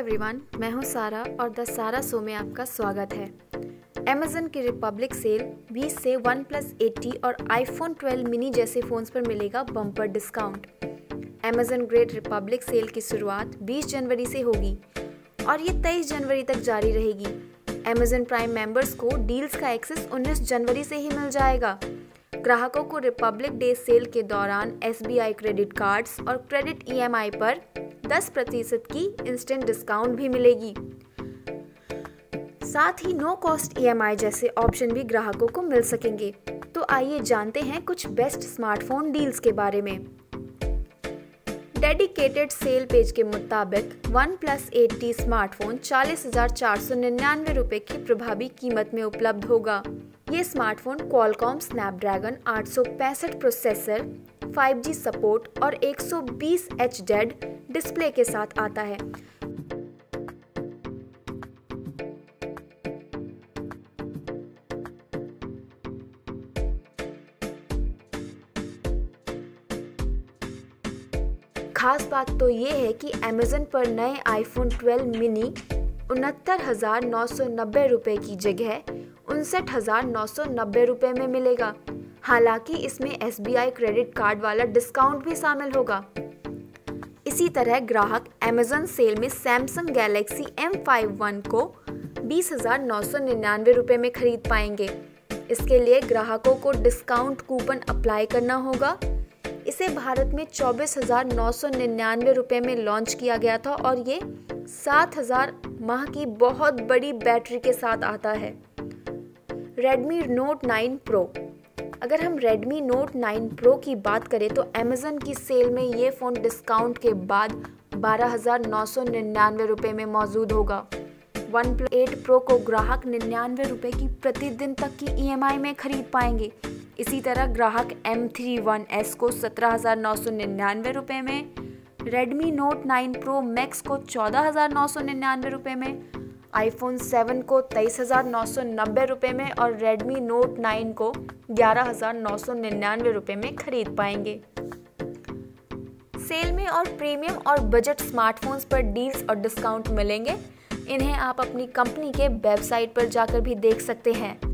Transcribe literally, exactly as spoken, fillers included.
Everyone, मैं हूं सारा और द सारा शो में आपका स्वागत है। Amazon की रिपब्लिक सेल बीस से वन प्लस एटी और आईफोन ट्वेल्व मिनी जैसे फ़ोन्स पर मिलेगा bumper discount. Amazon great republic sale की शुरुआत बीस जनवरी से होगी और ये तेईस जनवरी तक जारी रहेगी। Amazon प्राइम मेंबर्स को डील्स का एक्सेस उन्नीस जनवरी से ही मिल जाएगा। ग्राहकों को रिपब्लिक डे सेल के दौरान S B I credit cards और क्रेडिट ई एम आई पर दस प्रतिशत की इंस्टेंट डिस्काउंट भी मिलेगी। साथ ही no cost E M I जैसे ऑप्शन भी ग्राहकों को मिल सकेंगे। तो आइए जानते हैं कुछ बेस्ट स्मार्टफोन डील्स के बारे में। डेडिकेटेड सेल पेज के मुताबिक वन प्लस एटी स्मार्टफोन चालीस हज़ार चार सौ निन्यानवे रुपये की प्रभावी कीमत में उपलब्ध होगा। ये स्मार्टफोन क्वालकॉम स्नैपड्रैगन आठ सौ पैंसठ प्रोसेसर, फाइव जी सपोर्ट और एक सौ बीस एच डी डिस्प्ले के साथ आता है। खास बात तो ये है कि Amazon पर नए आईफोन ट्वेल्व मिनी उनहत्तर हजार नौ सौ नब्बे रुपये की जगह उनसठ हजार नौ सौ नब्बे रुपये में मिलेगा। हालांकि इसमें S B I credit card वाला डिस्काउंट भी शामिल होगा। इसी तरह ग्राहक Amazon सेल में Samsung Galaxy एम इक्यावन को बीस हजार नौ सौ निन्यानवे रुपये में खरीद पाएंगे। इसके लिए ग्राहकों को डिस्काउंट कूपन अप्लाई करना होगा। इसे भारत में चौबीस हजार नौ सौ निन्यानवे रुपये में लॉन्च किया गया था और ये सात हजार माह की बहुत बड़ी बैटरी के साथ आता है। Redmi Note nine Pro। अगर हम Redmi Note नाइन Pro की बात करें तो Amazon की सेल में ये फ़ोन डिस्काउंट के बाद बारह हज़ार नौ सौ निन्यानवे रुपये में मौजूद होगा। वन प्लस एट Pro को ग्राहक निन्यानवे रुपये की प्रतिदिन तक की ई एम आई में खरीद पाएंगे। इसी तरह ग्राहक एम इकतीस एस को सत्रह हज़ार नौ सौ निन्यानवे रुपये में, Redmi Note nine Pro Max को चौदह हज़ार नौ सौ निन्यानवे रुपये में, आईफोन सेवन को तेईस हज़ार नौ सौ नब्बे रुपये में और Redmi Note नाइन को ग्यारह हज़ार नौ सौ निन्यानवे रुपये में खरीद पाएंगे। सेल में और प्रीमियम और बजट स्मार्टफोन्स पर डील्स और डिस्काउंट मिलेंगे। इन्हें आप अपनी कंपनी के वेबसाइट पर जाकर भी देख सकते हैं।